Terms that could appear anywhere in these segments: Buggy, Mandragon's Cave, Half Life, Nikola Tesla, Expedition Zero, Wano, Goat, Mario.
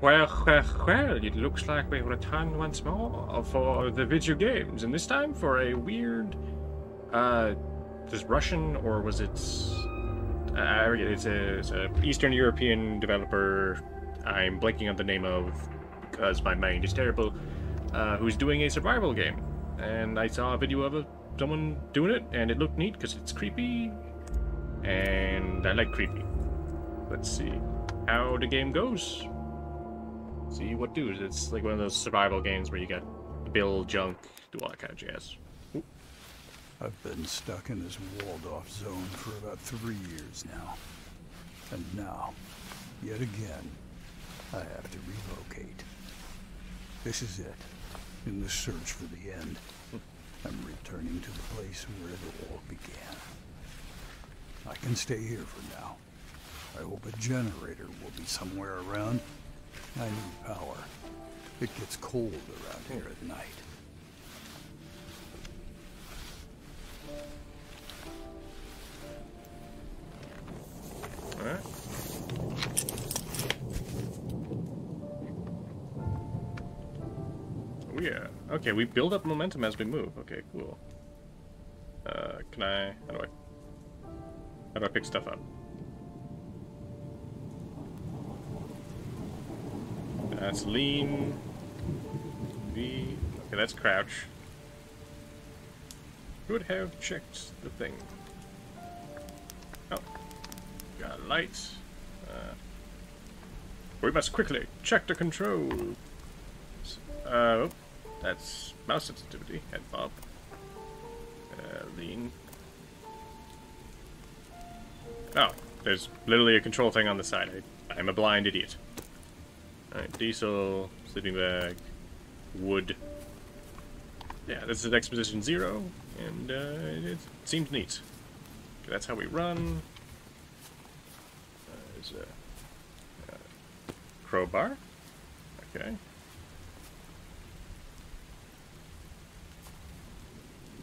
Well, it looks like we return once more for the video games, and this time for a weird, this Russian, or was it, I forget, it's a Eastern European developer, I'm blanking on the name of, because my mind is terrible, who's doing a survival game, and I saw a video of someone doing it, and it looked neat, because it's creepy, and I like creepy. Let's see how the game goes. See what do. It's like one of those survival games where you got build junk, do all that kind of jazz. Ooh. I've been stuck in this walled-off zone for about 3 years now. And now, yet again, I have to relocate. This is it. In the search for the end, I'm returning to the place where it all began. I can stay here for now. I hope a generator will be somewhere around. I need power. It gets cold around here at night. All right. Oh yeah. Okay, we build up momentum as we move. Okay, cool. Can I? How do I pick stuff up? That's lean. V. Okay, that's crouch. Could have checked the thing. Oh. Got lights. We must quickly check the controls. Oh, that's mouse sensitivity. Head bob. Lean. Oh, there's literally a control thing on the side. I'm a blind idiot. Alright, diesel, sleeping bag, wood. Yeah, this is Expedition Zero, and it seems neat. Okay, that's how we run. There's a crowbar. Okay.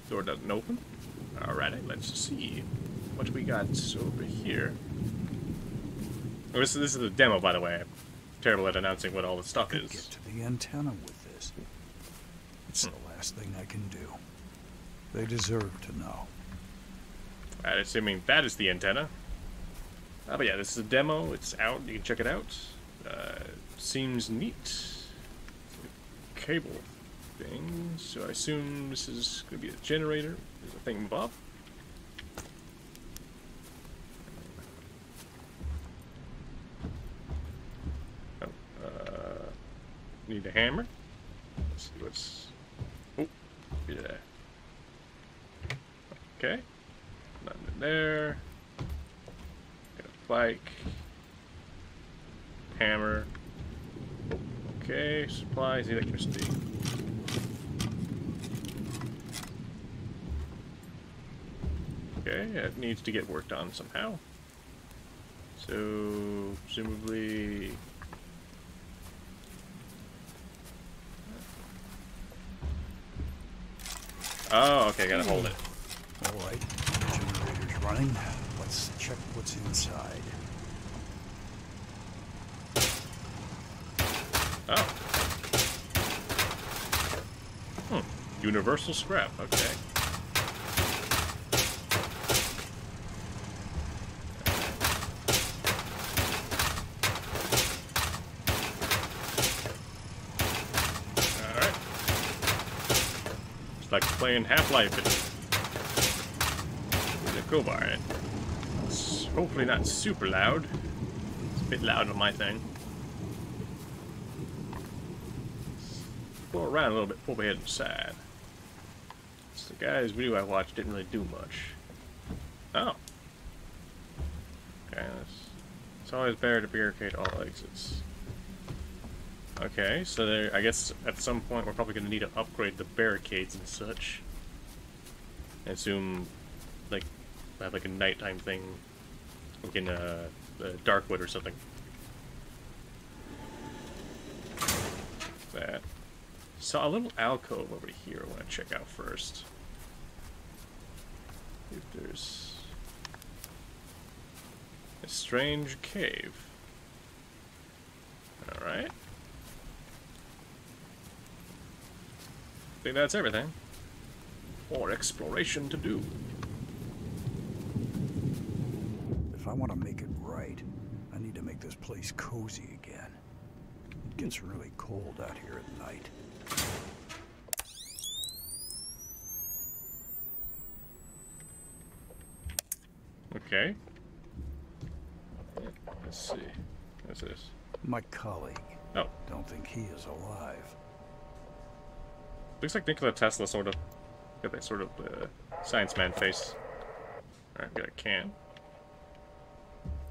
Door doesn't open. Alrighty, let's see what we got over here. Oh, this is a demo, by the way. Terrible at announcing what all the stuff is. Get to the antenna with this. It's the last thing I can do. They deserve to know. I'm assuming that is the antenna. But yeah, this is a demo. It's out. You can check it out. Seems neat. Cable thing. So I assume this is going to be a generator. There's a thing above. Need a hammer. Let's see what's. Oh, yeah. Okay. Nothing in there. Got a bike. Hammer. Okay. Supplies. Electricity. Okay. It needs to get worked on somehow. So presumably. Oh, okay, gotta hold it. Alright, generator's running. Let's check what's inside. Oh. Hmm. Universal scrap, okay. Like playing Half Life in the crowbar. Right? It's hopefully not super loud. It's a bit loud on my thing. Go around a little bit before we head inside. So the guy's video I watched didn't really do much. Oh. Okay, it's always better to barricade all exits. Okay, so there, I guess at some point we're probably going to need to upgrade the barricades and such. I assume, like, I have like a nighttime thing, like in Darkwood or something. That. Saw a little alcove over here I want to check out first. If there's a strange cave. Alright. think that's everything. More exploration to do. If I want to make it right, I need to make this place cozy again. It gets really cold out here at night. Okay. Let's see. What's this? My colleague. Oh. Don't think he is alive. Looks like Nikola Tesla, sort of. Got that sort of science man face. Alright, got a can.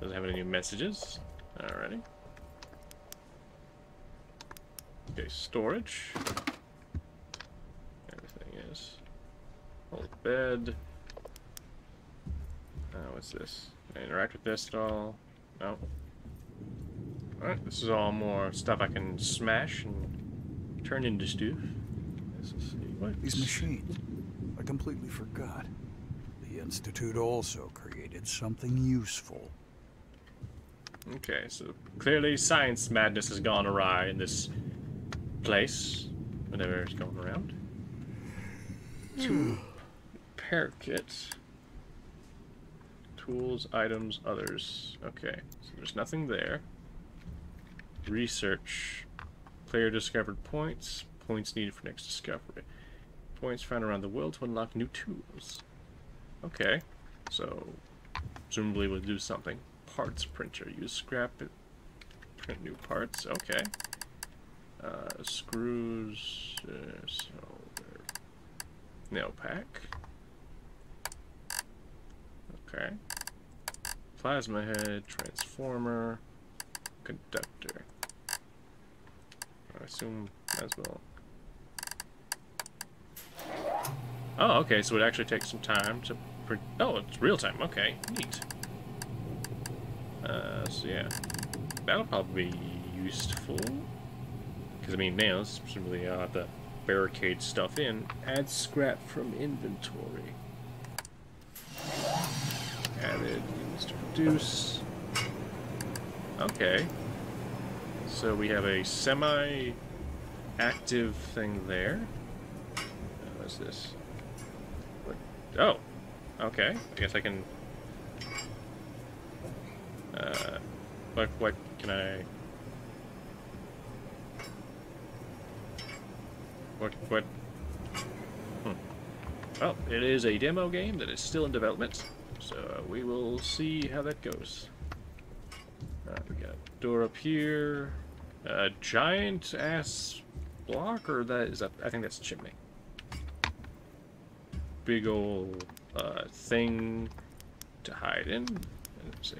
Doesn't have any new messages. Alrighty. Okay, storage. Everything is. Old bed. What's this? Can I interact with this at all? No. Alright, this is all more stuff I can smash and turn into stuff. Let's see. What? These machines. I completely forgot. The Institute also created something useful. Okay, so clearly science madness has gone awry in this place. Whatever is going around. Two repair kits. Tools, items, others. Okay, so there's nothing there. Research. Player discovered points. Points needed for next discovery. Points found around the world to unlock new tools. Okay, so presumably we'll do something. Parts printer. Use scrap it. Print new parts. Okay. Screws. So nail pack. Okay. Plasma head, transformer, conductor. I assume as well. Oh, okay, so it actually takes some time to print. Oh, it's real time. Okay, neat. So yeah, that'll probably be useful. Because, I mean, nails, presumably I'll have to barricade stuff in. Add scrap from inventory. Added needs to produce. Okay. So we have a semi-active thing there. What's this? What? Oh! Okay. I guess I can... what can I... What? Well, it is a demo game that is still in development. So we will see how that goes. Alright, we got a door up here. A giant ass block, or that is that? I think that's a chimney. Big old thing to hide in. Let's see.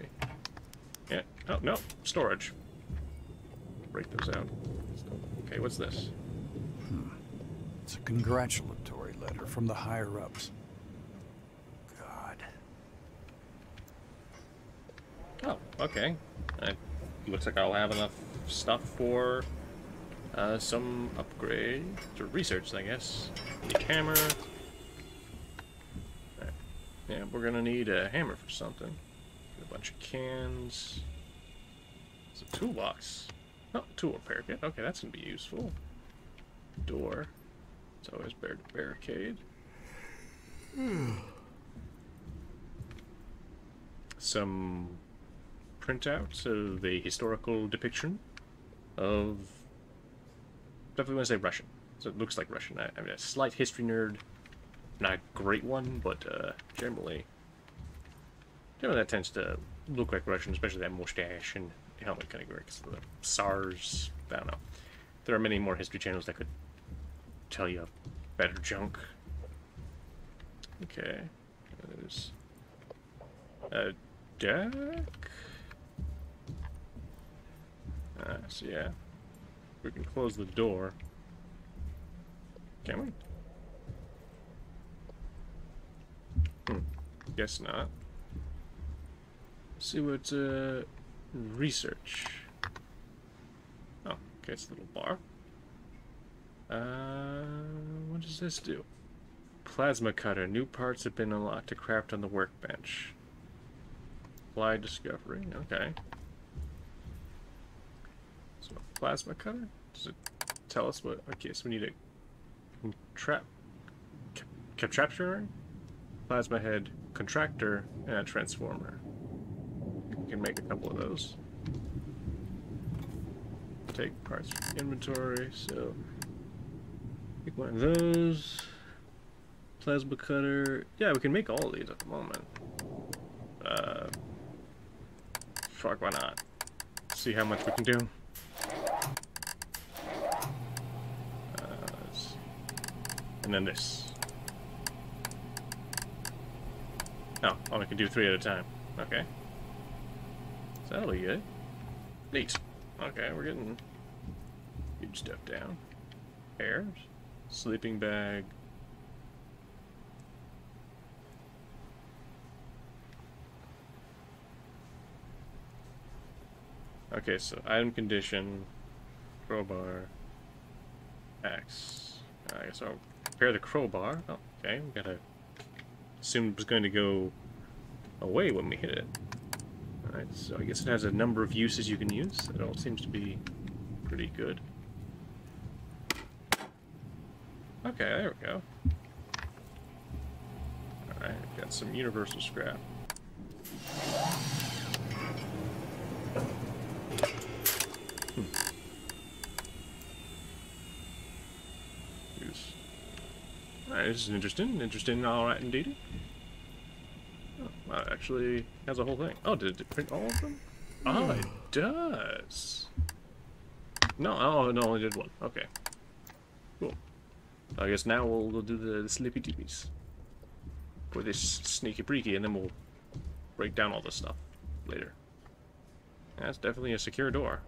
Yeah. Oh no, storage. Break those out. Okay, what's this? It's a congratulatory letter from the higher ups. Oh, okay. It looks like I'll have enough stuff for some upgrade to research, I guess. Need a hammer. Right. Yeah, we're gonna need a hammer for something. Get a bunch of cans. It's a toolbox. Oh, tool repair kit. Okay, that's gonna be useful. Door. It's always better to barricade. Some printouts of the historical depiction of, definitely want to say Russian, so it looks like Russian. I mean, a slight history nerd, not a great one, but generally that tends to look like Russian, especially that mustache and helmet kind of works. The SARS, I don't know. There are many more history channels that could tell you better junk. Okay, there's a deck. So yeah, we can close the door. Can we? Guess not. Let's see what research. Oh, okay, it's a little bar. What does this do? Plasma cutter. New parts have been unlocked to craft on the workbench. Fly discovery. Okay. Plasma cutter? Does it tell us what? Okay, so we need a Capture, plasma head, contractor, and a transformer. You can make a couple of those. Take parts from inventory, so pick one of those. Plasma cutter. Yeah, we can make all of these at the moment. Fuck, why not? See how much we can do. And then this. Oh, I can do 3 at a time. Okay. So that'll be good. Neat. Okay, we're getting huge stuff down. Airs. Sleeping bag. Okay, so item condition, crowbar, axe. I guess I'll repair the crowbar. Oh, okay, we gotta assume it's going to go away when we hit it. Alright, so I guess it has a number of uses you can use. It all seems to be pretty good. Okay, there we go. Alright, got some universal scrap. This is interesting, alright indeed. Oh, well, it actually has a whole thing. Oh, did it print all of them? Oh, it does! No, oh, no, it only did one. Okay. Cool. I guess now we'll do the slippy dippies. For this sneaky preaky, and then we'll break down all this stuff later. That's definitely a secure door.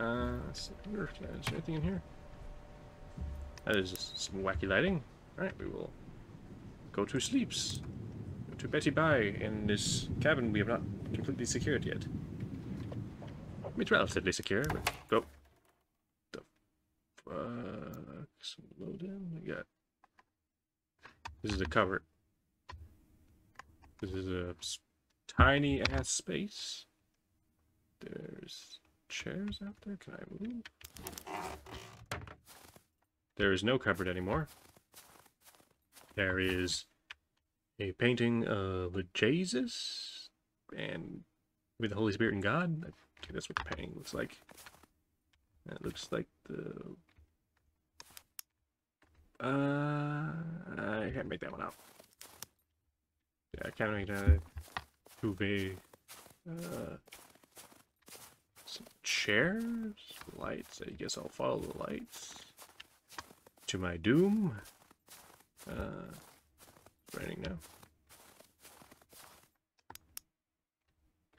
Let's see, I wonder if there's anything in here. That is just some wacky lighting. Alright, we will go to sleeps. Go to Betty Bye in this cabin we have not completely secured yet. It's relatively secure, but go. The fuck? Some load in? We got. This is a cupboard. This is a tiny ass space. There's chairs out there. Can I move? There is no cupboard anymore. There is a painting of Jesus and with the Holy Spirit and God. Okay, that's what the painting looks like. That looks like the... I can't make that one out. Yeah, I can't make that. Duvet. Some chairs, lights. I guess I'll follow the lights. To my doom. It's raining now.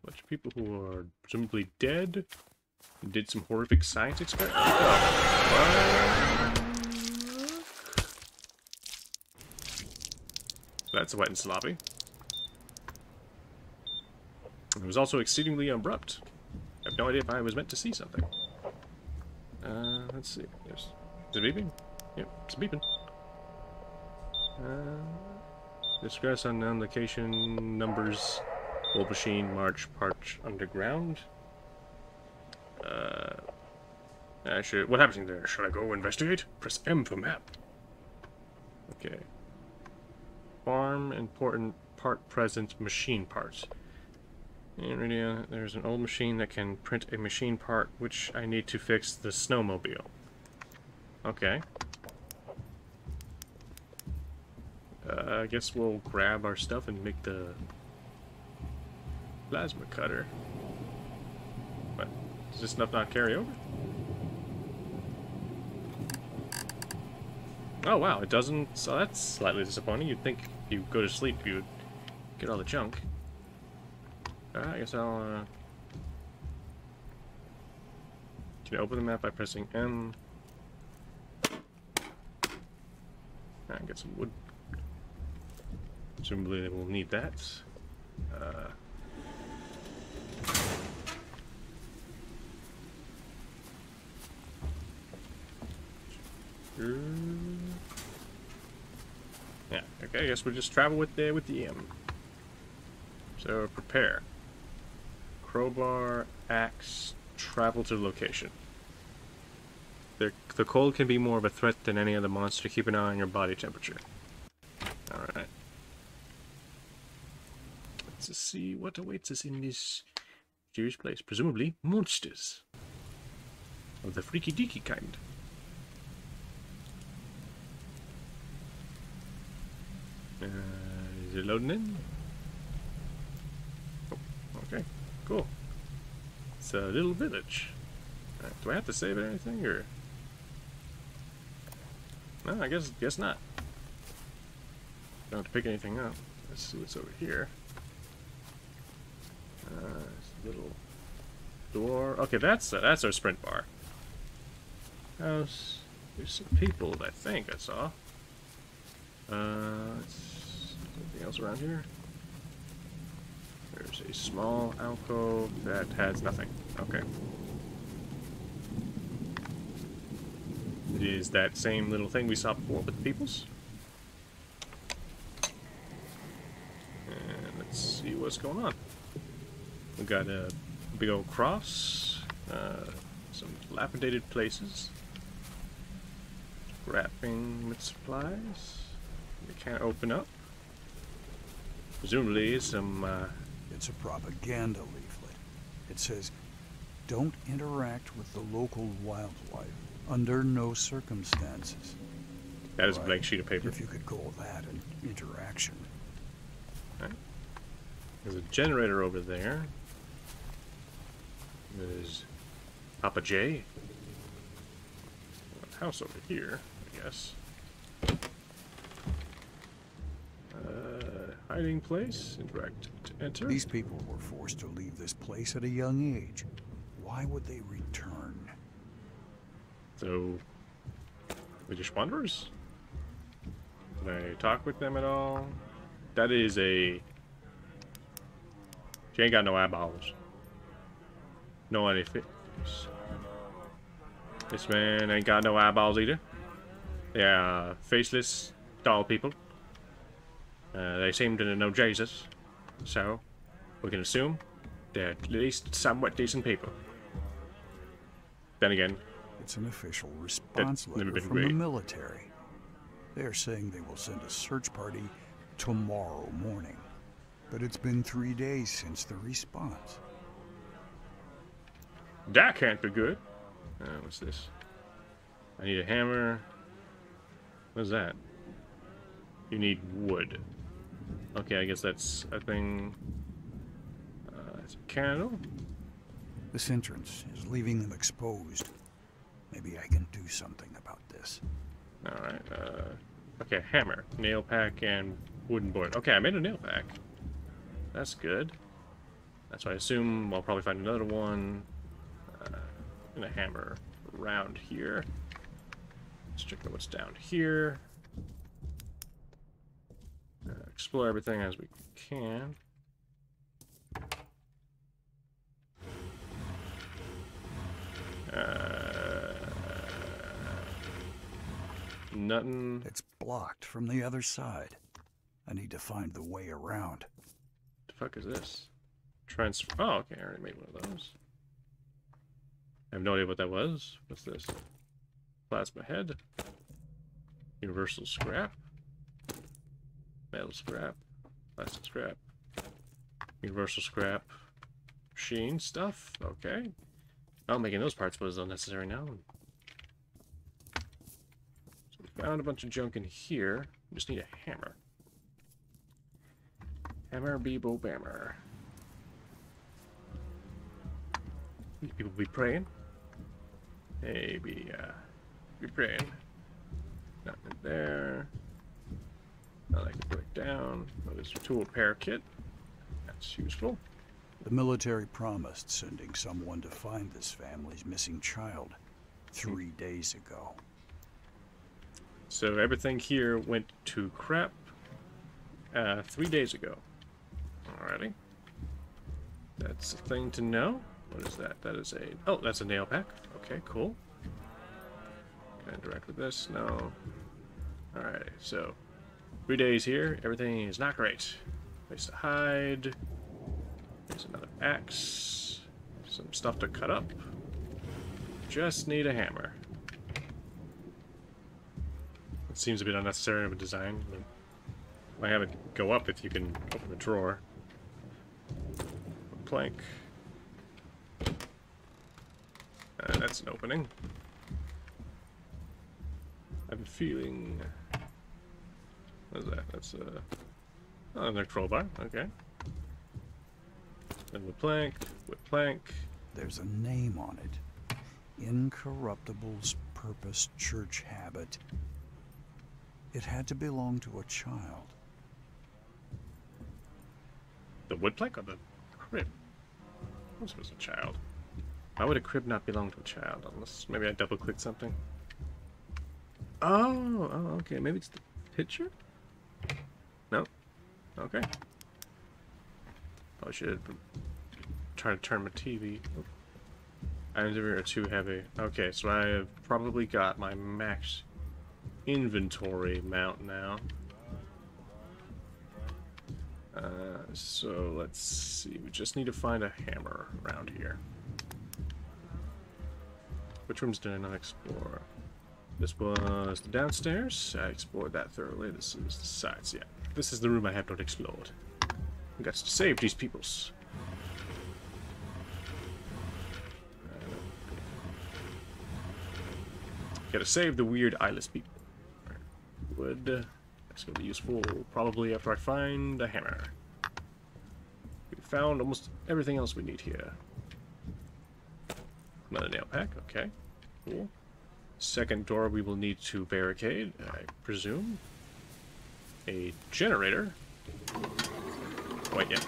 A bunch of people who are presumably dead and did some horrific science experiments. Oh. That's wet and sloppy. It was also exceedingly abrupt. I have no idea if I was meant to see something. Let's see. There's the baby. Yep, it's beeping. Distress on non-location numbers. Old machine, march, parch, underground. What happens in there? Should I go investigate? Press M for map. Okay. Farm, important, part present, machine parts. There's an old machine that can print a machine part, which I need to fix the snowmobile. Okay. I guess we'll grab our stuff and make the plasma cutter. But does this stuff not carry over? Oh wow, it doesn't. So that's slightly disappointing. You'd think if you go to sleep, you would get all the junk. I guess I'll. Can I open the map by pressing M? Alright, get some wood. Presumably we'll need that. Yeah, okay, I guess we'll just travel with the M. So prepare. Crowbar, axe, travel to location. The cold can be more of a threat than any other monster. Keep an eye on your body temperature. Alright. Let's see what awaits us in this mysterious place. Presumably monsters. Of the freaky deaky kind. Is it loading in? Oh, okay. Cool. It's a little village. Do I have to save anything, or...? No, I guess not. Don't have to pick anything up. Let's see what's over here. This little door. Okay, that's our sprint bar. House. There's some people that I think I saw. Is there anything else around here? There's a small alcove that has nothing. Okay. It is that same little thing we saw before with the peoples. And let's see what's going on. We got a big old cross, some dilapidated places, wrapping with supplies. They can't open up. Presumably some. It's a propaganda leaflet. It says, "Don't interact with the local wildlife." Under no circumstances. That is a blank sheet of paper. If you could call that an interaction. Right. There's a generator over there. There's Papa J. A house over here, I guess. Hiding place. Interact to enter. These people were forced to leave this place at a young age. Why would they return? So, they're just wanderers? Can I talk with them at all? That is a... She ain't got no eyeballs. No any fit. This man ain't got no eyeballs either. They are faceless doll people. They seem to know Jesus. So, we can assume they're at least somewhat decent people. Then again... It's an official response letter from the military. They're saying they will send a search party tomorrow morning. But it's been 3 days since the response. That can't be good. What's this? I need a hammer. What's that? You need wood. Okay, I guess that's a thing. It's a candle. This entrance is leaving them exposed. Maybe I can do something about this. Alright, okay, hammer, nail pack, and wooden board. Okay, I made a nail pack. That's good. That's why I assume I'll probably find another one. And a hammer around here. Let's check out what's down here. Explore everything as we can. Nothing. It's blocked from the other side. I need to find the way around. The fuck is this? Oh, okay, I already made one of those. I have no idea what that was. What's this? Plasma head. Universal scrap. Metal scrap. Plastic scrap. Universal scrap. Machine stuff. Okay. Well, making those parts was unnecessary now. Found a bunch of junk in here. Just need a hammer. Hammer, beebo, bammer. These people be praying. They be praying. Nothing there. Not like to break down. Oh, there's a tool repair kit. That's useful. The military promised sending someone to find this family's missing child 3 days ago. So everything here went to crap 3 days ago. Alrighty. That's a thing to know. What is that? That is a... Oh, that's a nail pack. Okay, cool. Can I interact with this? No. Alright, so 3 days here. Everything is not great. Place to hide. There's another axe. Some stuff to cut up. Just need a hammer. seems a bit unnecessary of a design. Why have it go up if you can open the drawer? Plank. That's an opening. I'm feeling... What is that? That's a... Oh, another crowbar. Okay. Then the plank. With plank. There's a name on it. Incorruptible's Purpose Church Habit. It had to belong to a child. The wood plank or the crib? This was a child. Why would a crib not belong to a child? Unless maybe I double-clicked something. Oh, okay. Maybe it's the picture? No. Okay. Probably should try to turn my TV. Oh. Items are too heavy. Okay, so I have probably got my max inventory amount now. So let's see. We just need to find a hammer around here. Which rooms did I not explore? This was the downstairs. I explored that thoroughly. This is the sides, yeah. This is the room I have not explored. We've got to save these peoples. Gotta save the weird eyeless people. Wood. That's gonna be useful probably after I find a hammer. We found almost everything else we need here. Another nail pack, okay. Cool. Second door we will need to barricade, I presume. A generator. Wait, yeah.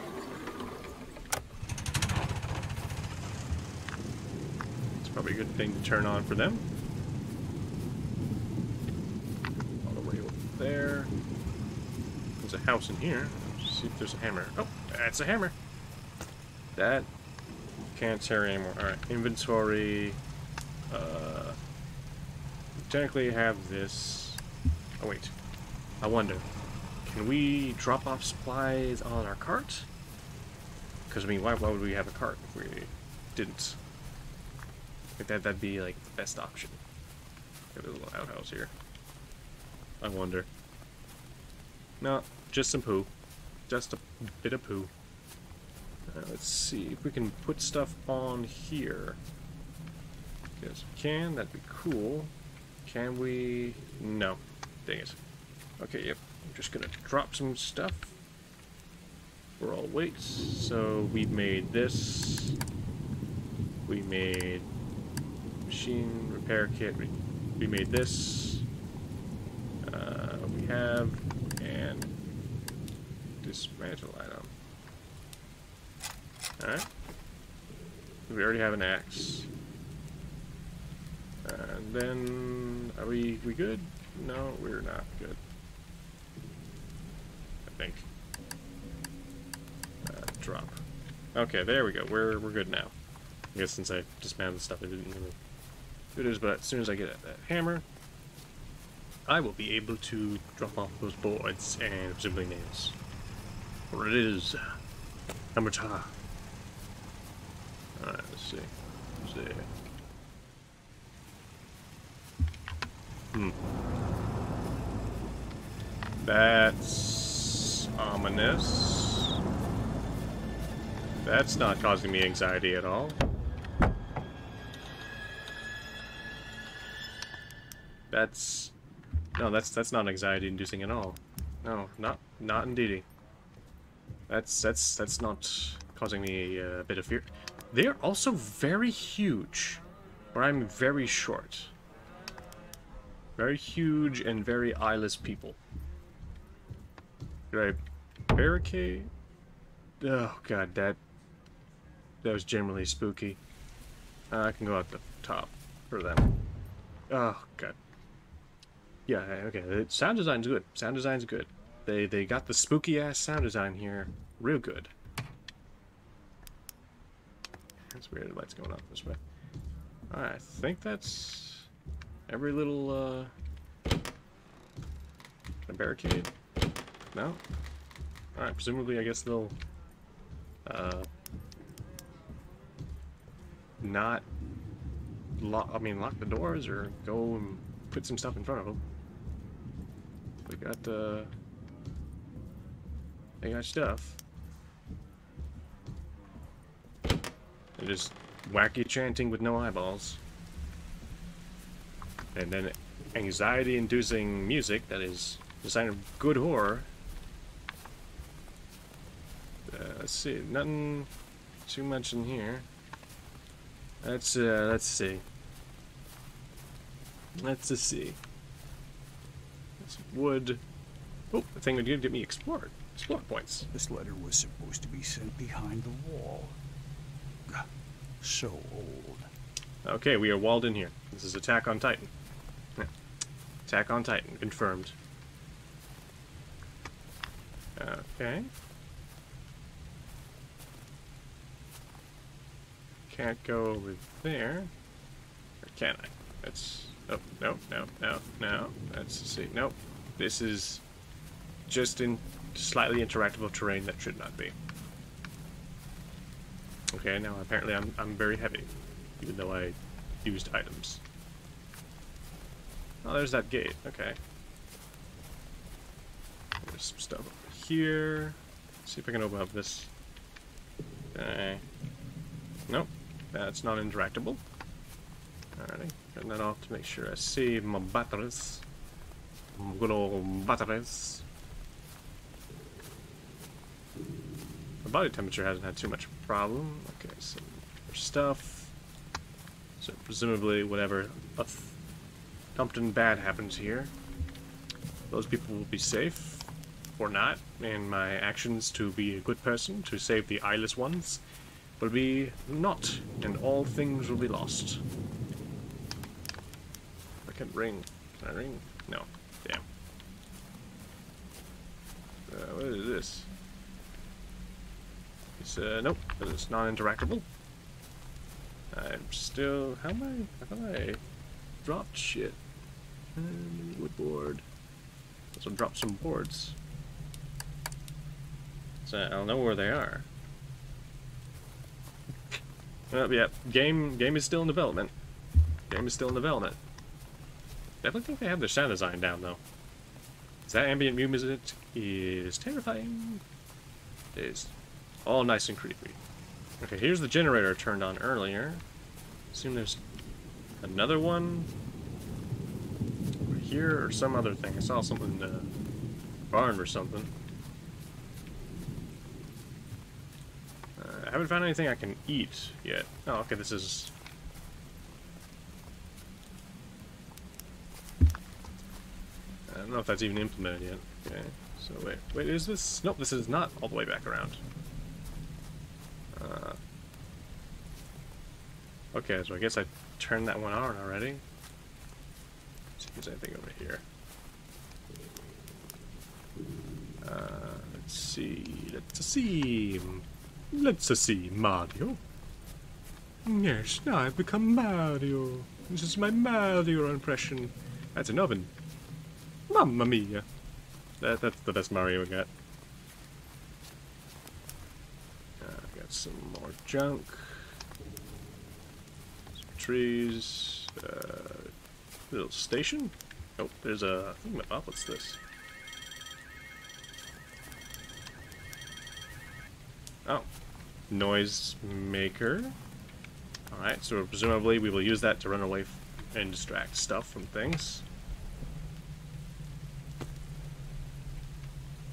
It's probably a good thing to turn on for them. All the way over there. There's a house in here. Let's see if there's a hammer. Oh, that's a hammer. That... Can't carry anymore. Alright, inventory. Technically have this. Oh, wait. I wonder. Can we drop off supplies on our cart? Because, I mean, why would we have a cart if we didn't? Like that'd be, like, the best option. There's a little outhouse here. I wonder. No, just some poo. Just a bit of poo. Let's see if we can put stuff on here. Yes, we can. That'd be cool. Can we? No. Dang it. Okay, yep. I'm just gonna drop some stuff. We're all weights. So we made this. We made machine repair kit. We made this. We have and dismantle item. Alright. We already have an axe. And then... Are we good? No, we're not good. I think. Drop. Okay, there we go. We're good now. I guess since I dismantled stuff, I didn't really do this, but as soon as I get that hammer, I will be able to drop off those boards and presumably nails. For it is... Hammer time. Alright, let's see. That's ominous. That's not causing me anxiety at all. That's not anxiety inducing at all. No, not indeedy. That's not causing me a bit of fear. They are also very huge, or I'm very short. Very huge and very eyeless people. Did I barricade? Oh god, that was generally spooky. I can go out the top for them. Oh god. Yeah, okay. The sound design's good. Sound design's good. They got the spooky ass sound design here, real good. That's weird, the light's going off this way. Alright, I think that's every little, a barricade? No? Alright, presumably I guess they'll, not lock the doors or go and put some stuff in front of them. We got they got stuff. They're just wacky chanting with no eyeballs. And then anxiety-inducing music that is a sign of good horror. Let's see, nothing too much in here. Let's see. Let's just see. This wood. Oh, the thing would give me explore points. This letter was supposed to be sent behind the wall. So old. Okay, we are walled in here. This is Attack on Titan. Yeah. Attack on Titan, confirmed. Okay. Can't go over there. Or can I? That's... Oh, no, no, no, no. Let's see. Nope. This is just in slightly interactable terrain that should not be. Okay, now apparently I'm very heavy, even though I used items. Oh, there's that gate. Okay. There's some stuff over here. Let's see if I can open up this. Okay. Nope. That's not interactable. Alrighty. Turn that off to make sure I save my batteries. My good old batteries. My body temperature hasn't had too much problem. Okay, some stuff. So presumably whatever something bad happens here, those people will be safe, or not, and my actions to be a good person, to save the eyeless ones, will be not, and all things will be lost. I can't ring. Can I ring? No. Damn. What is this? It's, nope, but it's non-interactable. I'm still... How am I... dropped shit. Wood board. Also dropped some boards. So I'll know where they are. Well, yeah, game is still in development. Game is still in development. Definitely think they have their sound design down, though. Is that ambient music is terrifying. It is. All nice and creepy. Okay, here's the generator turned on earlier. Assume there's another one over here or some other thing. I saw something in the barn or something. I haven't found anything I can eat yet. Oh, okay, this is... I don't know if that's even implemented yet. Okay, so wait, is this... Nope, this is not all the way back around. Okay, so I guess I turned that one on already. Let's see if there's anything over here. Let's see. Let's see, Mario. Yes, now I've become Mario. This is my Mario impression. That's an oven. Mamma mia. That's the best Mario we got. Some more junk, some trees, little station. Oh, there's a map. What's this? Oh, noise maker. All right, so presumably we will use that to run away and distract stuff from things.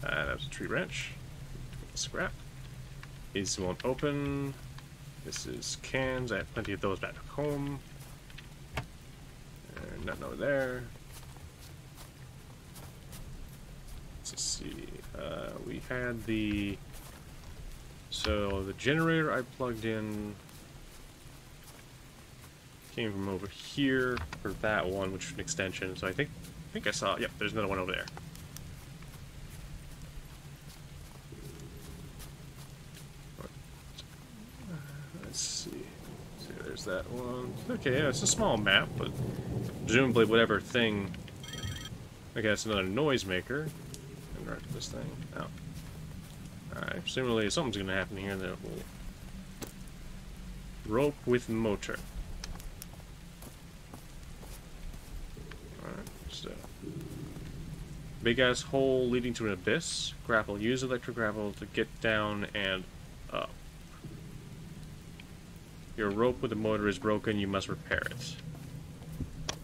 That was a tree branch. Scrap. These won't open. This is cans. I have plenty of those back home. And nothing over there. Let's see. We had the... So the generator I plugged in came from over here for that one, which is an extension. So I think I saw... Yep, there's another one over there. That one. Okay, yeah, it's a small map, but presumably whatever thing. Okay, that's another noisemaker. Interact with this thing. Oh. Alright, presumably something's gonna happen here that will. Rope with motor. Alright, so. Big-ass hole leading to an abyss. Grapple. Use electric grapple to get down and up. Your rope with the motor is broken. You must repair it.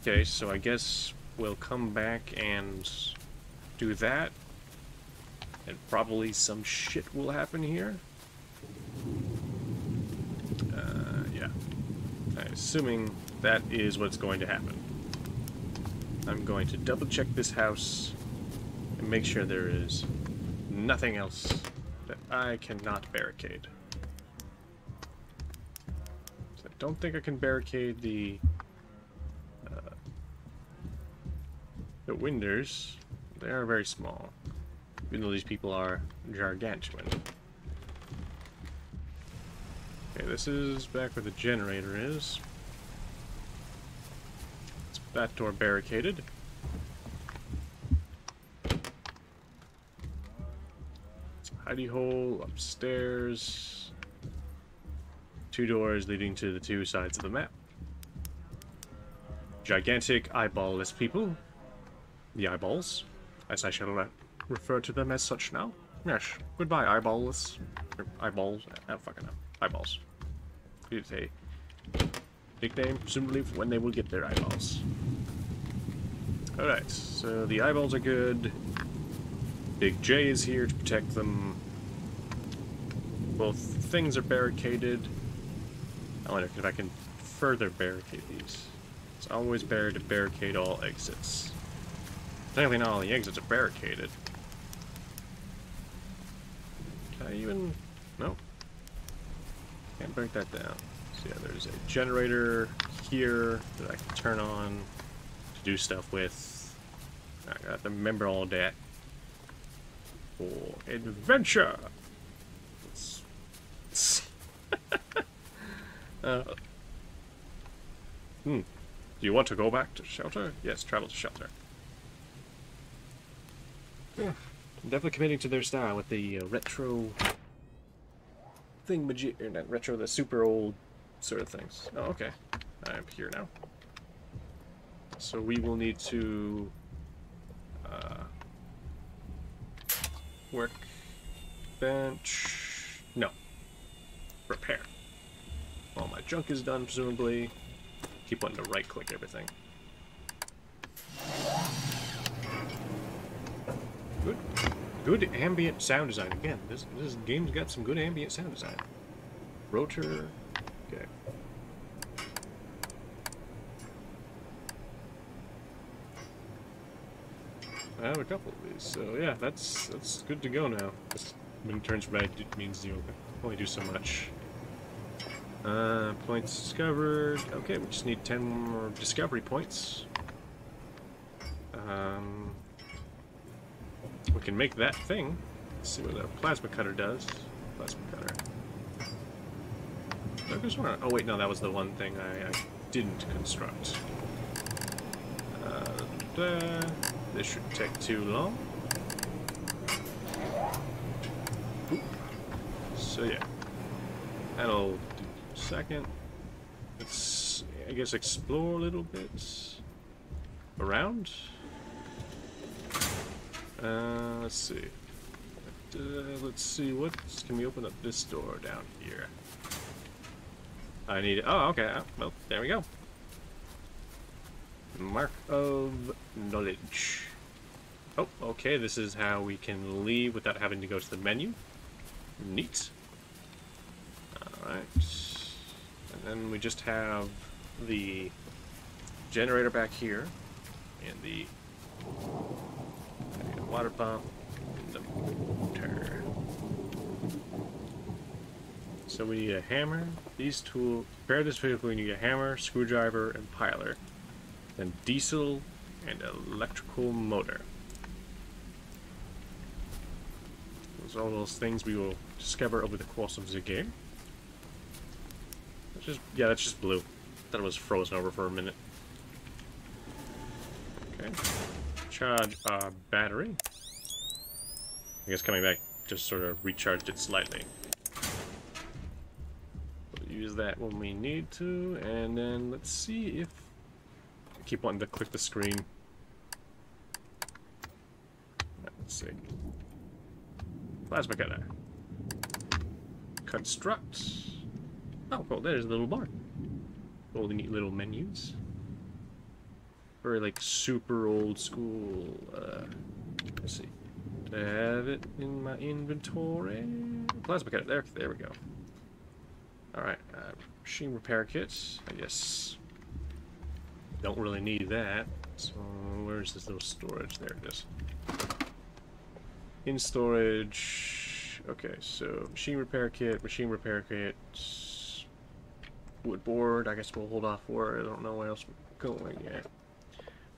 Okay, so I guess we'll come back and do that. And probably some shit will happen here. Yeah. I'm assuming that is what's going to happen. I'm going to double-check this house and make sure there is nothing else that I cannot barricade. So I don't think I can barricade the windows. They are very small, even though these people are gargantuan. Okay, this is back where the generator is. Let's put that door barricaded. Hidey hole upstairs. Two doors leading to the two sides of the map. Gigantic eyeballless people. The eyeballs, as I shall refer to them as such now. Yes, goodbye eyeballless. Or eyeballs, oh, fucking no. Eyeballs. It's a nickname, presumably, for when they will get their eyeballs. Alright, so the eyeballs are good. Big J is here to protect them. Both things are barricaded. I wonder if I can further barricade these. It's always better to barricade all exits. Technically not all the exits are barricaded. Can I even... Nope. Can't break that down. So yeah, there's a generator here that I can turn on to do stuff with. I gotta remember all that. For adventure! Do you want to go back to shelter? Yes, travel to shelter. Yeah. I'm definitely committing to their style with the retro thingamajig, or not retro, the super old sort of things. Oh, okay. I'm here now. So we will need to work bench. No. Repair. All my junk is done, presumably. Keep wanting to right click everything. Good ambient sound design. Again, this game's got some good ambient sound design. Rotor. Okay. I have a couple of these, so yeah, that's good to go now. When it turns red, it means you only do so much. Points discovered. Okay, we just need 10 more discovery points. We can make that thing. Let's see what the plasma cutter does. Plasma cutter. I just want to... Oh wait, no, that was the one thing I didn't construct. This should take too long. Oop. So yeah, that'll do a second. Let's, I guess, explore a little bit around. Let's see. Let's see, what can we open up this door down here? I need... Oh, okay. Well, there we go. Mark of knowledge. Oh, okay. This is how we can leave without having to go to the menu. Neat. Alright. And then we just have the generator back here. And the... water pump and the motor. So we need a hammer, these tools. Prepare this vehicle, we need a hammer, screwdriver, and piler. Then diesel and electrical motor. Those are all those things we will discover over the course of the game. That's just, yeah, that's just blue. Thought it was frozen over for a minute. Okay. Charge our battery. I guess coming back just sort of recharged it slightly. We'll use that when we need to, and then let's see if I keep wanting to click the screen. Let's see. Plasma cutter. Construct. Oh, well, there's a little bar. All the neat little menus. Very, like, super old school. Let's see. Do I have it in my inventory? Plasma cutter. There we go. Alright. Machine repair kit. I guess. Don't really need that. So, where's this little storage? There it is. In storage. Okay, so machine repair kit, wood board. I guess we'll hold off for it. I don't know where else we're going yet.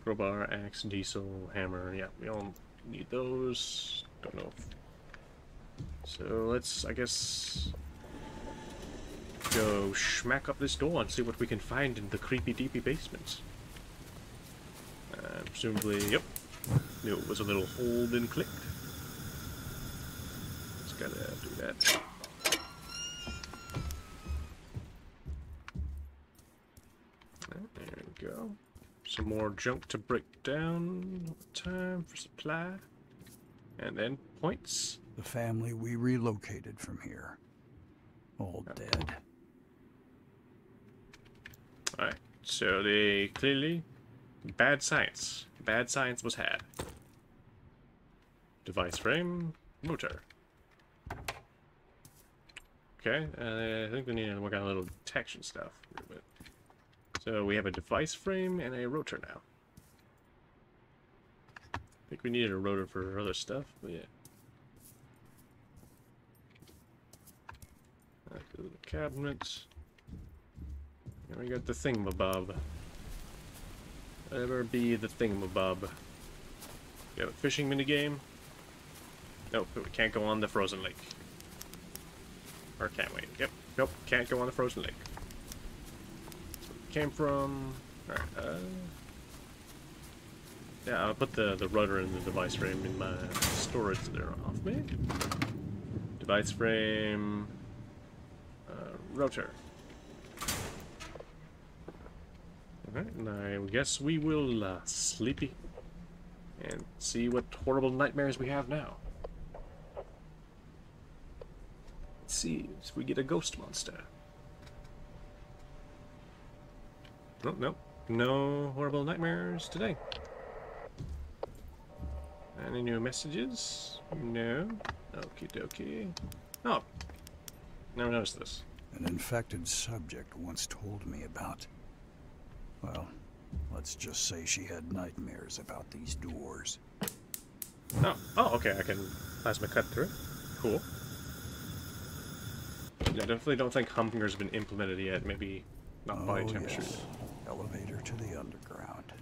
Crowbar, axe, diesel, hammer. Yeah, we all need those. Don't know. So let's, I guess, go smack up this door and see what we can find in the creepy, deepy basements. Presumably, yep. Knew it was a little hold and click. Just gotta do that. There we go. Some more junk to break down. Time for supply. And then points. The family we relocated from here. All dead. Alright, so they clearly... Bad science. Bad science was had. Device frame. Motor. Okay, I think we need to work on a little detection stuff. So we have a device frame and a rotor now. I think we needed a rotor for other stuff, but yeah. The little cabinets. And we got the thingamabob. Whatever be the thingamabob. We have a fishing minigame. Nope, but we can't go on the frozen lake. Or can't we? Yep, nope, can't go on the frozen lake. That's where we came from. Alright, yeah, I'll put the rudder and the device frame in my storage that are off me. Device frame... rotor. Alright, and I guess we will sleepy and see what horrible nightmares we have now. Let's see if we get a ghost monster. Oh, nope. No horrible nightmares today. Any new messages? No. Okie dokie. Oh. Never noticed this. An infected subject once told me about... Well, let's just say she had nightmares about these doors. Oh, oh, okay, I can plasma cut through it. Cool. Yeah, I definitely don't think Humdinger's been implemented yet. Maybe not body temperature. Yes. Elevator to the underground,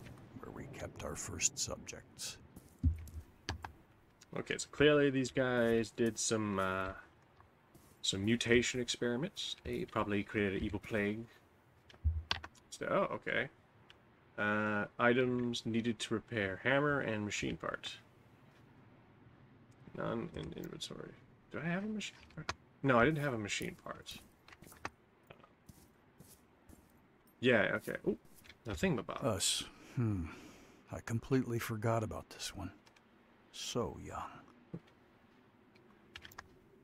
where we kept our first subjects. Okay, so clearly these guys did some mutation experiments. They probably created an evil plague. Oh, okay. Items needed to repair. Hammer and machine part. None in inventory. Do I have a machine part? No, I didn't have a machine part. Yeah, okay. Oh, nothing about us. I completely forgot about this one. So young.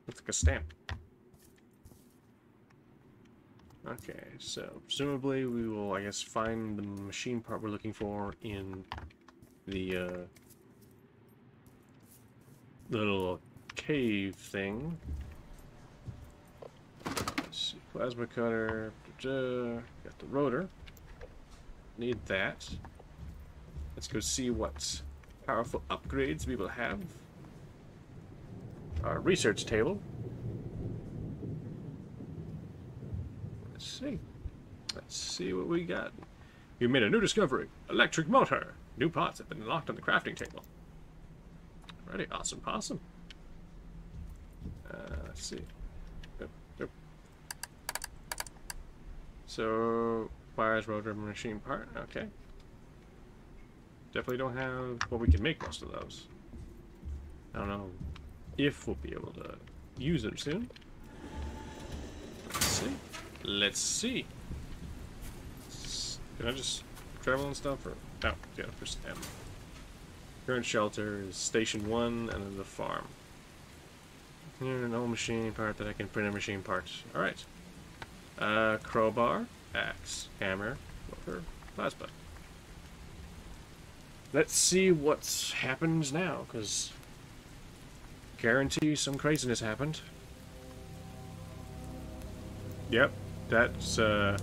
Looks like a stamp. Okay, so presumably we will, I guess, find the machine part we're looking for in the little cave thing. Let's see, plasma cutter, got the rotor. Need that. Let's go see what powerful upgrades we will have. Our research table. Let's see what we got. You made a new discovery. Electric motor. New parts have been unlocked on the crafting table. Alrighty, awesome possum. Let's see. So, wires, rotor, machine part. Okay. Definitely don't have... Well, we can make most of those. I don't know if we'll be able to use them soon. Let's see. Let's see. Can I just travel and stuff? Or... No, yeah, for stamina. Current shelter is Station 1 and then the farm. An old machine part that I can print a machine part. Alright. Crowbar, axe, hammer, or plasma. Let's see what happens now, because guarantee some craziness happened. Yep, that's some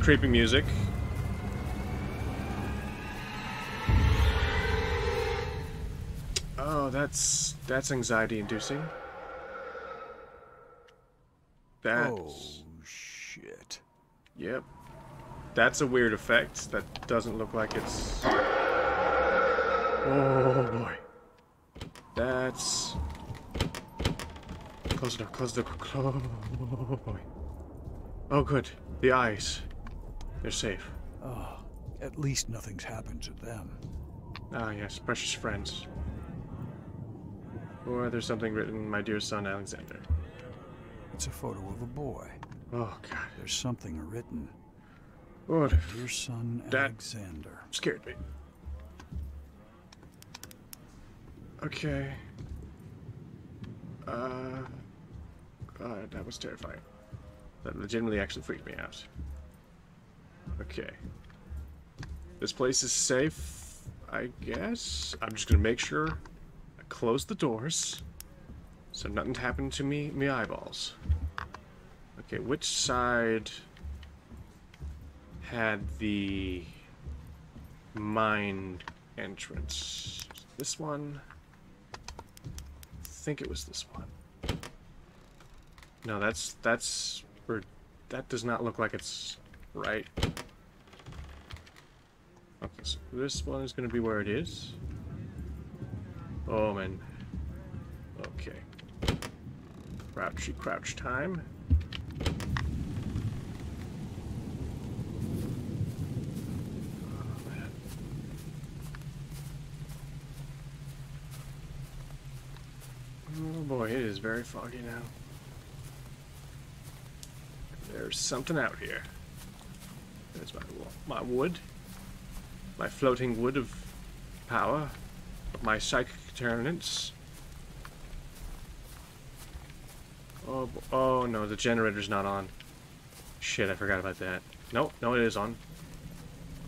creepy music. Oh, that's anxiety-inducing. Oh shit. Yep. That's a weird effect. That doesn't look like it's... Oh boy. That's... Close enough, close enough, close... Oh boy. Oh good. The eyes. They're safe. Oh, at least nothing's happened to them. Ah yes, precious friends. Or there's something written, my dear son Alexander. It's a photo of a boy. Oh god. There's something written. What? Your son, Alexander. Scared me. Okay. God, that was terrifying. That legitimately actually freaked me out. Okay. This place is safe, I guess. I'm just gonna make sure I close the doors so nothing happened to me, me eyeballs. Okay, which side... had the mine entrance? This one? I think it was this one. No, that's or that does not look like it's right. Okay, so this one is gonna be where it is. Oh man. Okay. Crouchy crouch time. Oh boy, it is very foggy now. There's something out here. There's my wood. My floating wood of power. Of my psychic determinants. Oh, oh no, the generator's not on. Shit, I forgot about that. Nope, no it is on.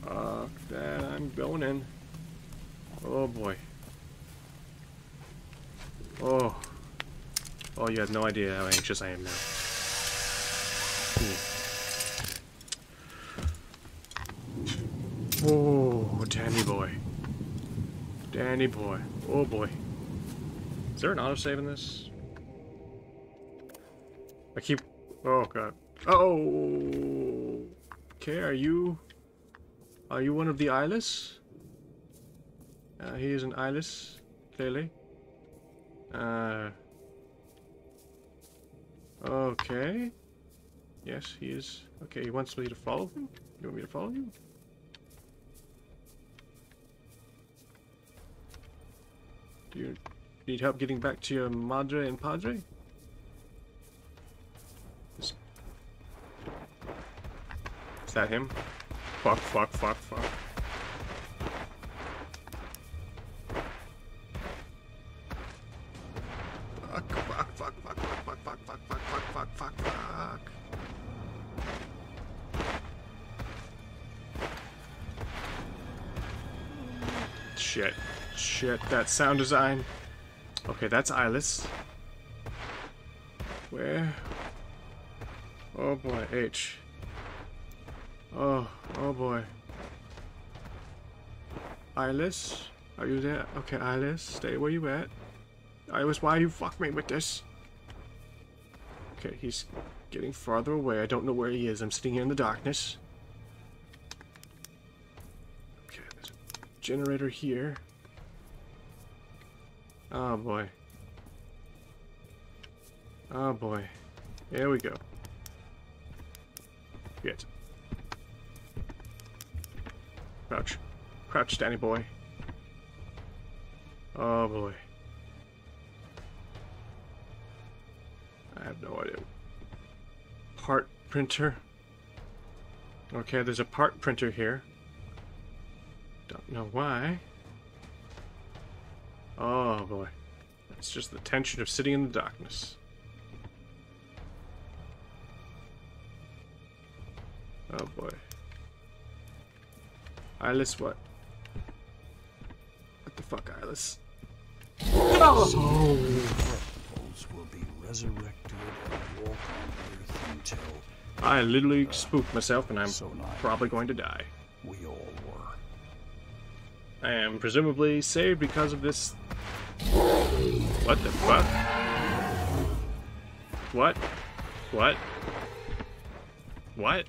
Fuck that, I'm going in. Oh boy. Oh. Oh, you have no idea how anxious I am now. Ooh. Oh, Danny boy. Danny boy. Oh boy. Is there an autosave in this? I keep... Oh god. Oh! Okay, are you... Are you one of the eyeless? He is an eyeless, clearly. Okay. Yes, he is. Okay, he wants me to follow him? You want me to follow you? Do you need help getting back to your madre and padre? Is that him? Fuck, fuck, fuck, fuck. Shit. Shit, that sound design. Okay, that's eyeless. Where? Oh boy, H. Oh, oh boy. Eyeless? Are you there? Okay, eyeless, stay where you at. Eyeless, why you fuck me with this? Okay, he's getting farther away. I don't know where he is. I'm sitting here in the darkness. Generator here. Oh boy. Oh boy. There we go. Get. Crouch. Crouch, Danny boy. Oh boy. I have no idea. Part printer. Okay, there's a part printer here. Don't know why. Oh boy. It's just the tension of sitting in the darkness. Oh boy. Eyeless what? What the fuck, Eyeless? Oh. So mortals will be resurrected and walk on earth until I literally spooked myself, and I'm probably going to die. We all were. I am presumably saved because of this. What the fuck? What? What? What?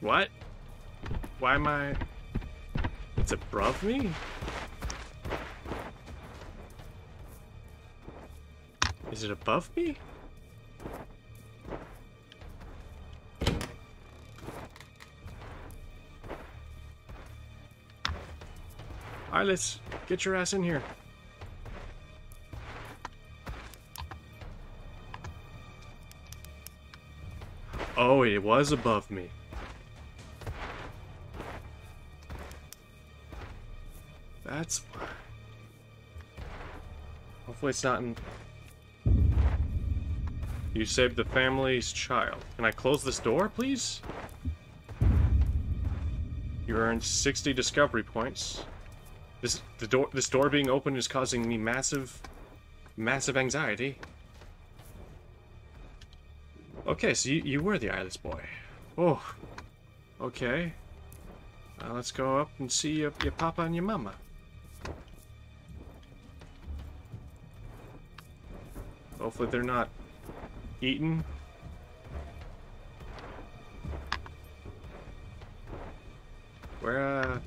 What? Why am I... It's above me? Is it above me? Eyeless, get your ass in here. Oh, it was above me. That's why. Hopefully it's not in... You saved the family's child. Can I close this door, please? You earned 60 discovery points. This door being open is causing me massive anxiety. Okay, so you were the Eyeless boy. Oh, okay. Let's go up and see your papa and your mama. Hopefully they're not eaten. Where,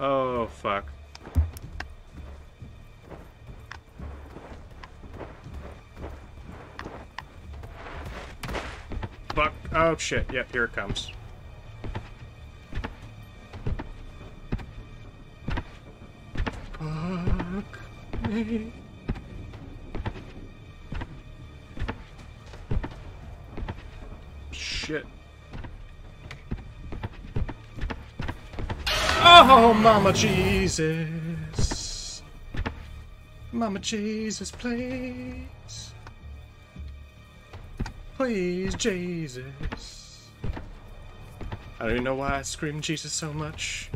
Oh, fuck. Fuck. Oh, shit. Yep, here it comes. Fuck me. Shit. Oh, Mama Jesus. Mama Jesus, please. Please, Jesus. I don't even know why I scream Jesus so much.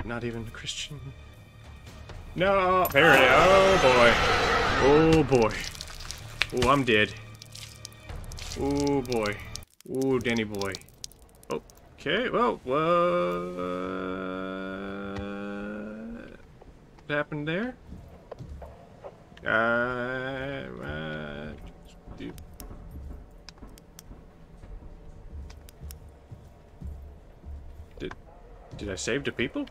I'm not even a Christian. No, there it is. Oh, boy. Oh, boy. Oh, I'm dead. Oh, boy. Oh, Danny boy. Okay, well, what happened there? Did I save the people?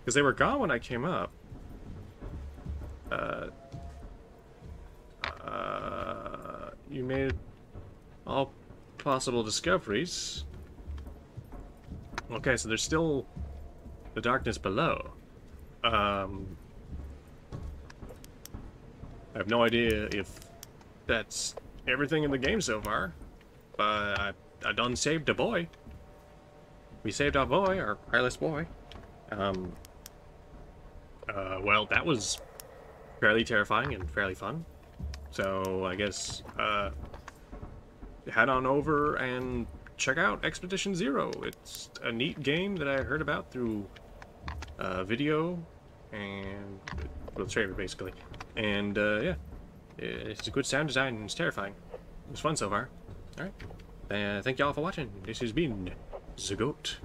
Because they were gone when I came up. You made all possible discoveries. Okay, so there's still the darkness below. I have no idea if that's everything in the game so far, but I done saved a boy. We saved our boy, our Eyeless boy. Well, that was fairly terrifying and fairly fun. So I guess head on over and check out Expedition Zero. It's a neat game that I heard about through video and well, trailer basically. And yeah, it's a good sound design and it's terrifying. It was fun so far. All right, thank y'all for watching. This has been the Goat.